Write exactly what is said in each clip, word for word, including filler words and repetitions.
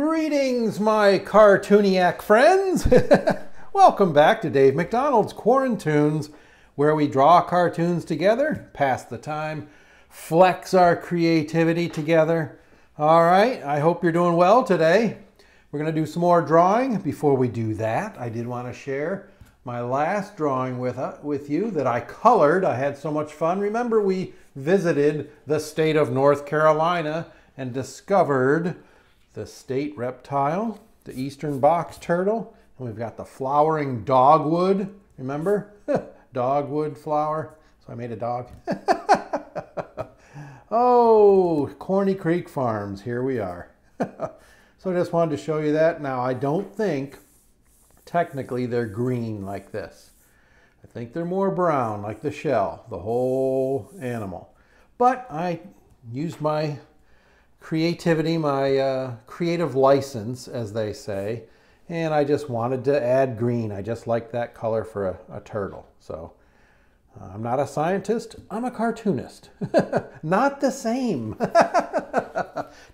Greetings, my cartooniac friends! Welcome back to Dave McDonald's Quarantunes, where we draw cartoons together, pass the time, flex our creativity together. All right, I hope you're doing well today. We're going to do some more drawing. Before we do that, I did want to share my last drawing with, uh, with you that I colored. I had so much fun. Remember, we visited the state of North Carolina and discovered the state reptile, the eastern box turtle, and we've got the flowering dogwood, remember? Dogwood flower, so I made a dog. Oh, Corny Creek Farms, here we are. So I just wanted to show you that. Now, I don't think technically they're green like this. I think they're more brown, like the shell, the whole animal. But I used my creativity, my uh, creative license, as they say, and I just wanted to add green. I just like that color for a, a turtle. So uh, I'm not a scientist, I'm a cartoonist. Not the same.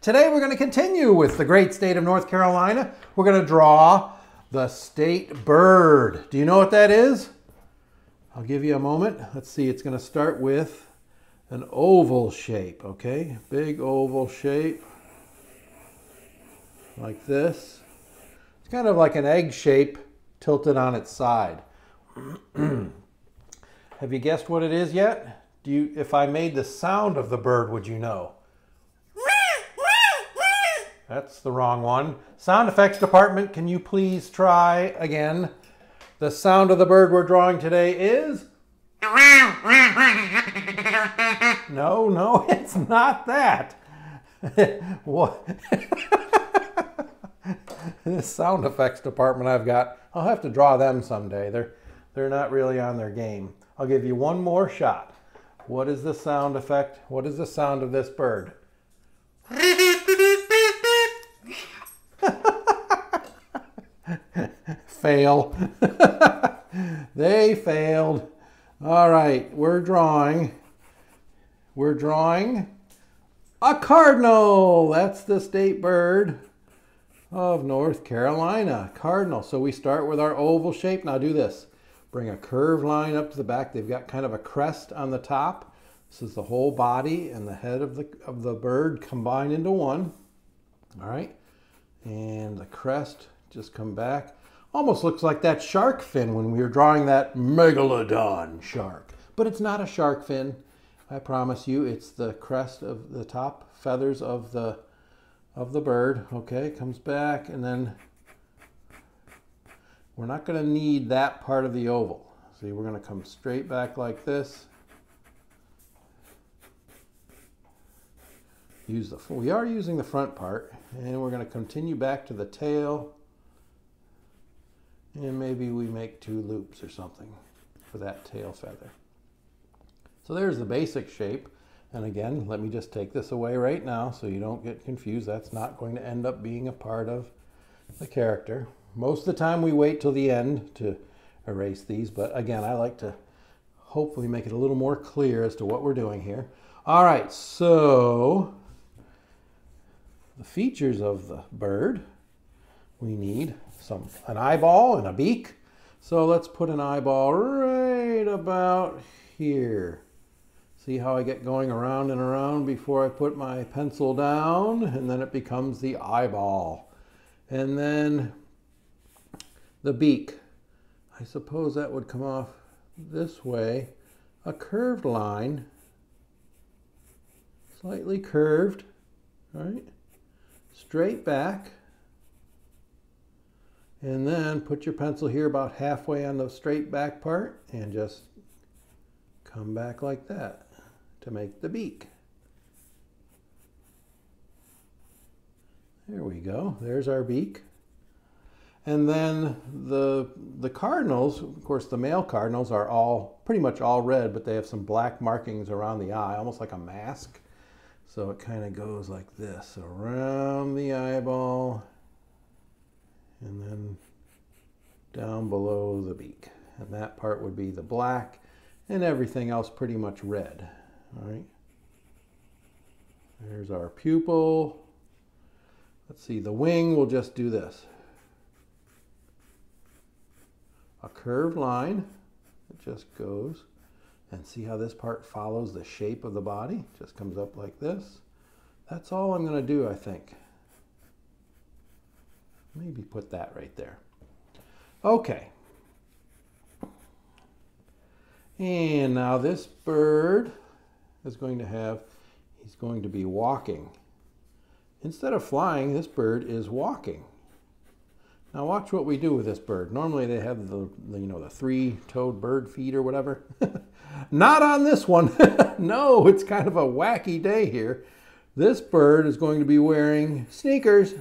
Today we're going to continue with the great state of North Carolina. We're going to draw the state bird. Do you know what that is? I'll give you a moment. Let's see, it's going to start with an oval shape, okay? Big oval shape, like this. It's kind of like an egg shape tilted on its side. Have you guessed what it is yet? Do you, if I made the sound of the bird, would you know? That's the wrong one. Sound effects department, can you please try again? The sound of the bird we're drawing today is... No, no, it's not that. What? This sound effects department I've got, I'll have to draw them someday. They're, they're not really on their game. I'll give you one more shot. What is the sound effect? What is the sound of this bird? Fail. They failed. All right, we're drawing, we're drawing a cardinal. That's the state bird of North Carolina, cardinal. So we start with our oval shape. Now do this, bring a curved line up to the back. They've got kind of a crest on the top. This is the whole body and the head of the, of the bird combined into one. All right, and the crest, just come back. Almost looks like that shark fin when we were drawing that megalodon shark. But it's not a shark fin, I promise you. It's the crest of the top feathers of the of the bird. Okay, comes back, and then we're not gonna need that part of the oval. See, we're gonna come straight back like this. Use the we are using the front part, and we're gonna continue back to the tail. And maybe we make two loops or something for that tail feather. So there's the basic shape. And again, let me just take this away right now so you don't get confused. That's not going to end up being a part of the character. Most of the time we wait till the end to erase these. But again, I like to hopefully make it a little more clear as to what we're doing here. All right, so the features of the bird, we need some an eyeball and a beak. So let's put an eyeball right about here. See how I get going around and around before I put my pencil down, and then it becomes the eyeball. And then the beak. I suppose that would come off this way. A curved line, slightly curved, right? Straight back. And then put your pencil here about halfway on the straight back part and just come back like that to make the beak. There we go, there's our beak. And then the, the cardinals, of course the male cardinals are all, pretty much all red, but they have some black markings around the eye, almost like a mask. So it kind of goes like this, around the eyeball, and then down below the beak. And that part would be the black, and everything else pretty much red, all right? There's our pupil. Let's see, the wing will just do this. A curved line, it just goes, and see how this part follows the shape of the body? Just comes up like this. That's all I'm gonna do, I think. Maybe put that right there. Okay. And now this bird is going to have, he's going to be walking. Instead of flying, this bird is walking. Now watch what we do with this bird. Normally they have the, the you know, the three-toed bird feet or whatever. Not on this one. No, it's kind of a wacky day here. This bird is going to be wearing sneakers.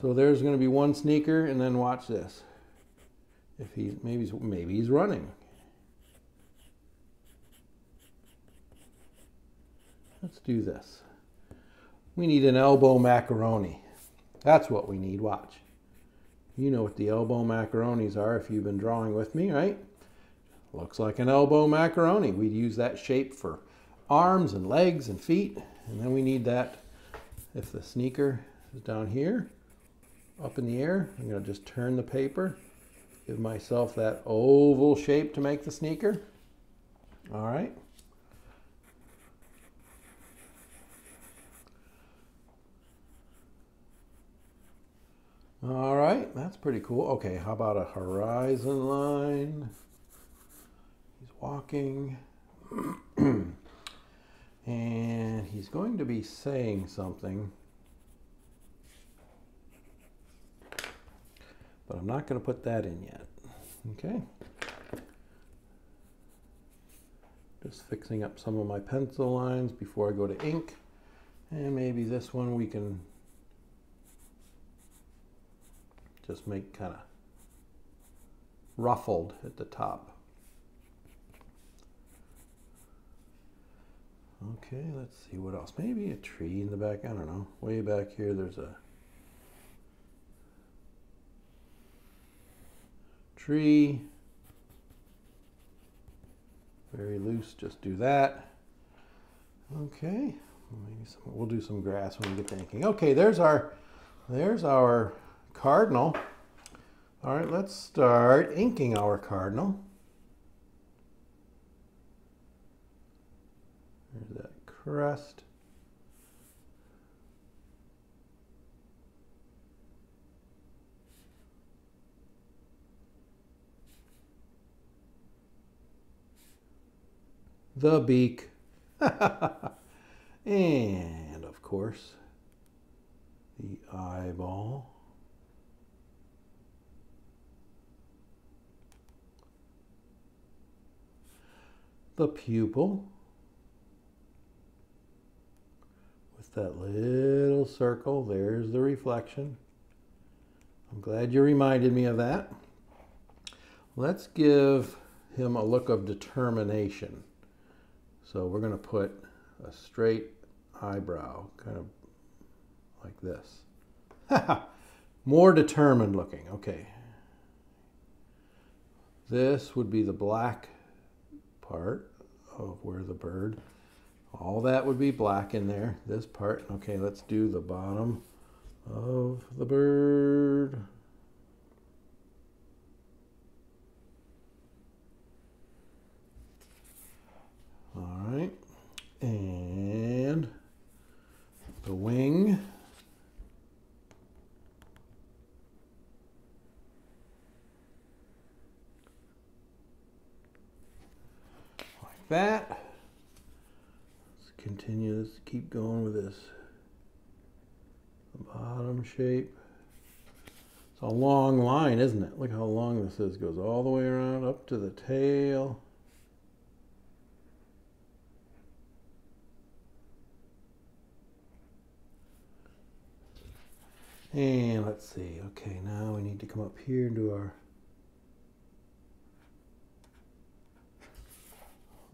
So there's going to be one sneaker, and then watch this. If he maybe maybe he's running. Let's do this. We need an elbow macaroni. That's what we need, watch. You know what the elbow macaronis are if you've been drawing with me, right? Looks like an elbow macaroni. We'd use that shape for arms and legs and feet. And then we need that, if the sneaker is down here, up in the air, I'm gonna just turn the paper, give myself that oval shape to make the sneaker. All right. All right, that's pretty cool. Okay, how about a horizon line? He's walking. And he's going to be saying something. But I'm not going to put that in yet. Okay. Just fixing up some of my pencil lines before I go to ink. And maybe this one we can just make kind of ruffled at the top. Okay, let's see what else. Maybe a tree in the back, I don't know. Way back here there's a tree. Very loose, just do that. Okay, maybe some, we'll do some grass when we get to inking. Okay, there's our, there's our Cardinal. All right, let's start inking our Cardinal. There's that crest. The beak. And of course, the eyeball. The pupil with that little circle, there's the reflection. I'm glad you reminded me of that. Let's give him a look of determination. So we're going to put a straight eyebrow, kind of like this. More determined looking, okay. This would be the black part of where the bird, all that would be black in there, this part. Okay, let's do the bottom of the bird. All right, and the wing. That. Let's continue, let's keep going with this. The bottom shape. It's a long line, isn't it? Look how long this is. It goes all the way around up to the tail. And let's see. Okay, now we need to come up here and do our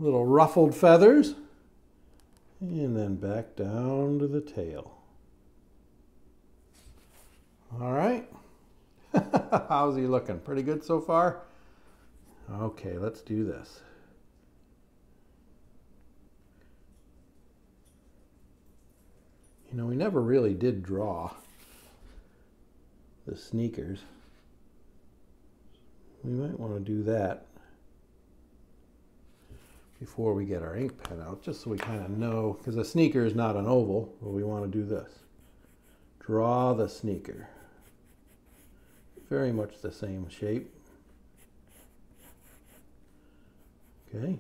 little ruffled feathers, and then back down to the tail. All right. How's he looking? Pretty good so far? Okay, let's do this. You know, we never really did draw the sneakers. We might want to do that before we get our ink pen out, just so we kind of know, because a sneaker is not an oval, but we want to do this. Draw the sneaker. Very much the same shape. Okay.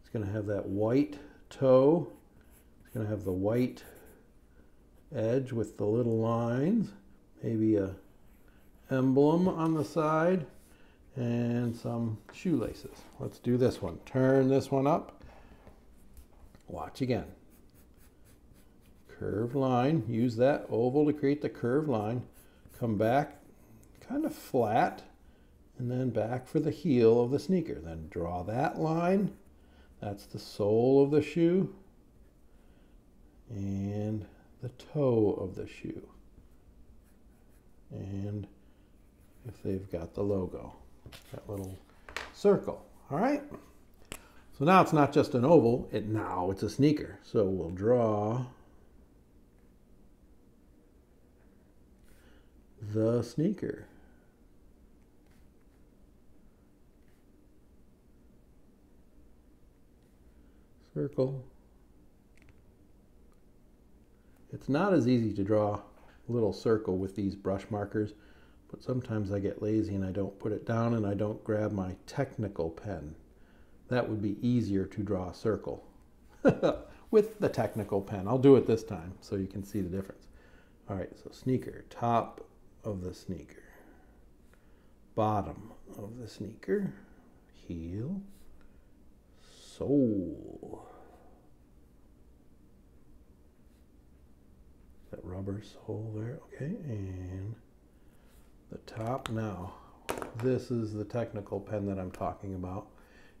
It's going to have that white toe. It's going to have the white edge with the little lines. Maybe a emblem on the side and some shoelaces. Let's do this one. Turn this one up. Watch again. Curved line. Use that oval to create the curved line. Come back kind of flat, and then back for the heel of the sneaker. Then draw that line. That's the sole of the shoe and the toe of the shoe. And if they've got the logo, that little circle. All right. So now it's not just an oval, it now it's a sneaker. So we'll draw the sneaker. Circle. It's not as easy to draw a little circle with these brush markers, but sometimes I get lazy and I don't put it down and I don't grab my technical pen. That would be easier to draw a circle with the technical pen. I'll do it this time so you can see the difference. All right, so sneaker, top of the sneaker, bottom of the sneaker, heel, sole. That rubber sole there, okay, and the top. Now, this is the technical pen that I'm talking about.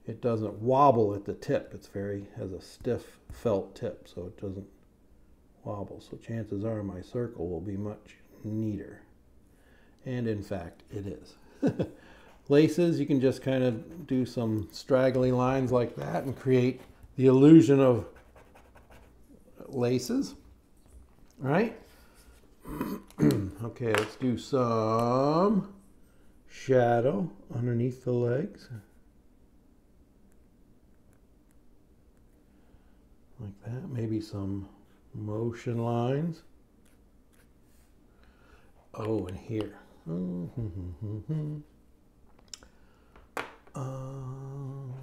It doesn't wobble at the tip. It's very, has a stiff felt tip, so it doesn't wobble. So chances are my circle will be much neater. And in fact, it is. Laces, you can just kind of do some straggly lines like that and create the illusion of laces. All right? Okay, let's do some shadow underneath the legs. Like that, maybe some motion lines. Oh, and here. Um,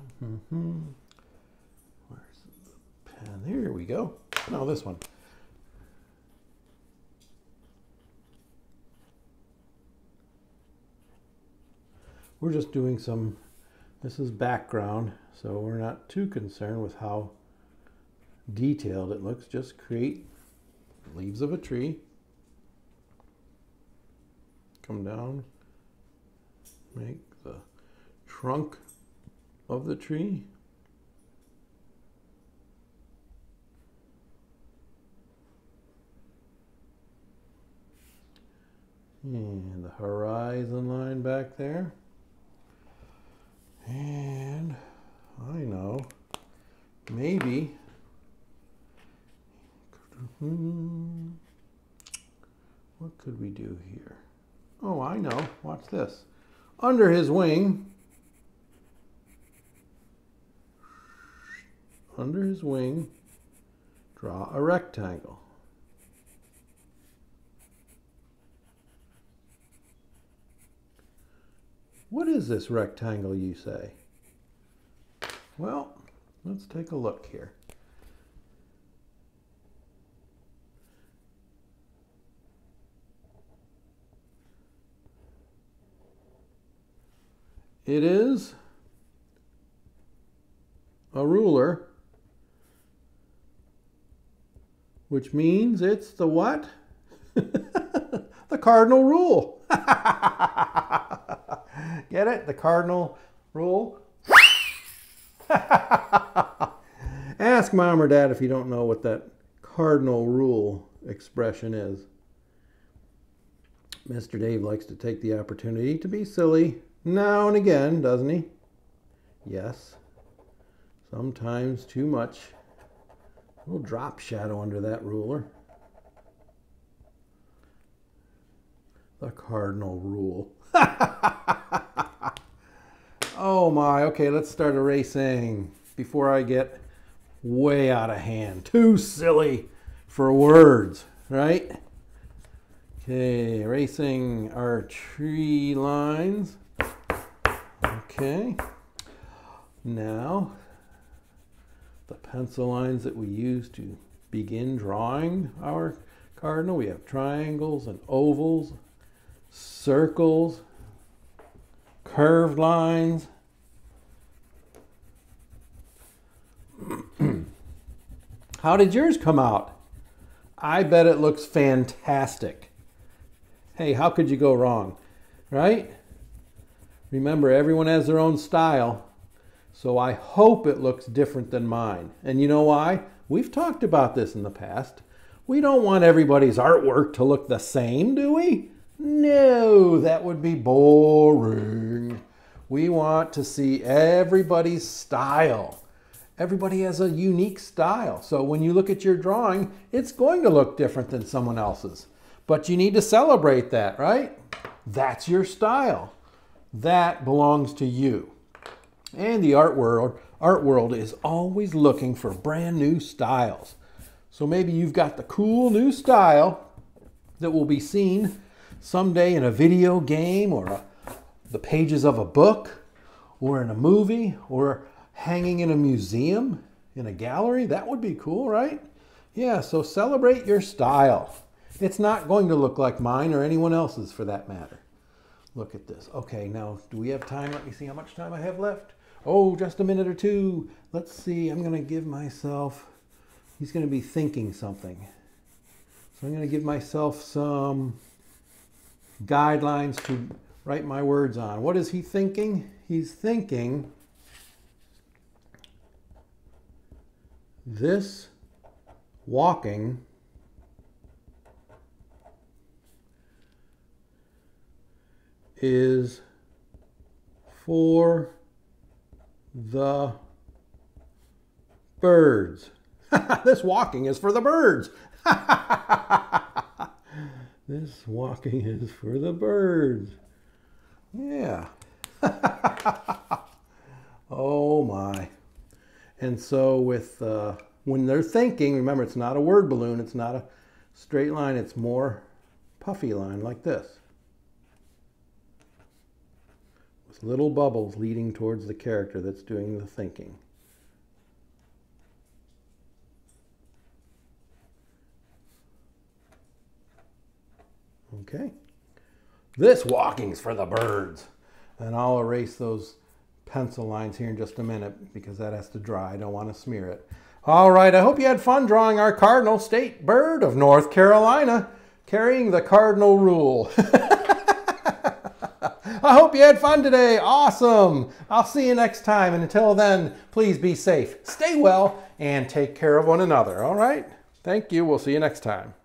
where's the pen? There we go. No, this one. We're just doing some, this is background, so we're not too concerned with how detailed it looks. Just create leaves of a tree. Come down, make the trunk of the tree. And the horizon line back there. And I know, maybe, what could we do here? Oh, I know, watch this. Under his wing, under his wing, draw a rectangle. What is this rectangle, you say? Well, let's take a look here. It is a ruler, which means it's the what? The cardinal rule. Get it? The cardinal rule. Ask mom or dad if you don't know what that cardinal rule expression is. Mister Dave likes to take the opportunity to be silly now and again, doesn't he? Yes. Sometimes too much. We'll drop shadow under that ruler. cardinal rule. Oh my, okay, let's start erasing before I get way out of hand. Too silly for words, right? Okay, erasing our tree lines. Okay, now the pencil lines that we use to begin drawing our cardinal. We have triangles and ovals, circles, curved lines. How did yours come out? I bet it looks fantastic. Hey, how could you go wrong, right? Remember, everyone has their own style, so I hope it looks different than mine. And you know why? We've talked about this in the past. We don't want everybody's artwork to look the same, do we? No, that would be boring. We want to see everybody's style. Everybody has a unique style. So when you look at your drawing, it's going to look different than someone else's. But you need to celebrate that, right? That's your style. That belongs to you. And the art world, art world is always looking for brand new styles. So maybe you've got the cool new style that will be seen someday in a video game or a, the pages of a book or in a movie or hanging in a museum, in a gallery. That would be cool, right? Yeah, so celebrate your style. It's not going to look like mine or anyone else's for that matter. Look at this. Okay, now do we have time? Let me see how much time I have left. Oh, just a minute or two. Let's see. I'm going to give myself... He's going to be thinking something. So I'm going to give myself some guidelines to write my words on. What is he thinking? He's thinking this walking is for the birds. This walking is for the birds. This walking is for the birds. Yeah. Oh my. And so with, uh, when they're thinking, remember it's not a word balloon, it's not a straight line, it's more puffy line like this, with little bubbles leading towards the character that's doing the thinking. Okay. This walking's for the birds. And I'll erase those pencil lines here in just a minute because that has to dry. I don't want to smear it. All right, I hope you had fun drawing our cardinal, state bird of North Carolina, carrying the cardinal rule. I hope you had fun today. Awesome. I'll see you next time. And until then, please be safe, stay well, and take care of one another. All right? Thank you. We'll see you next time.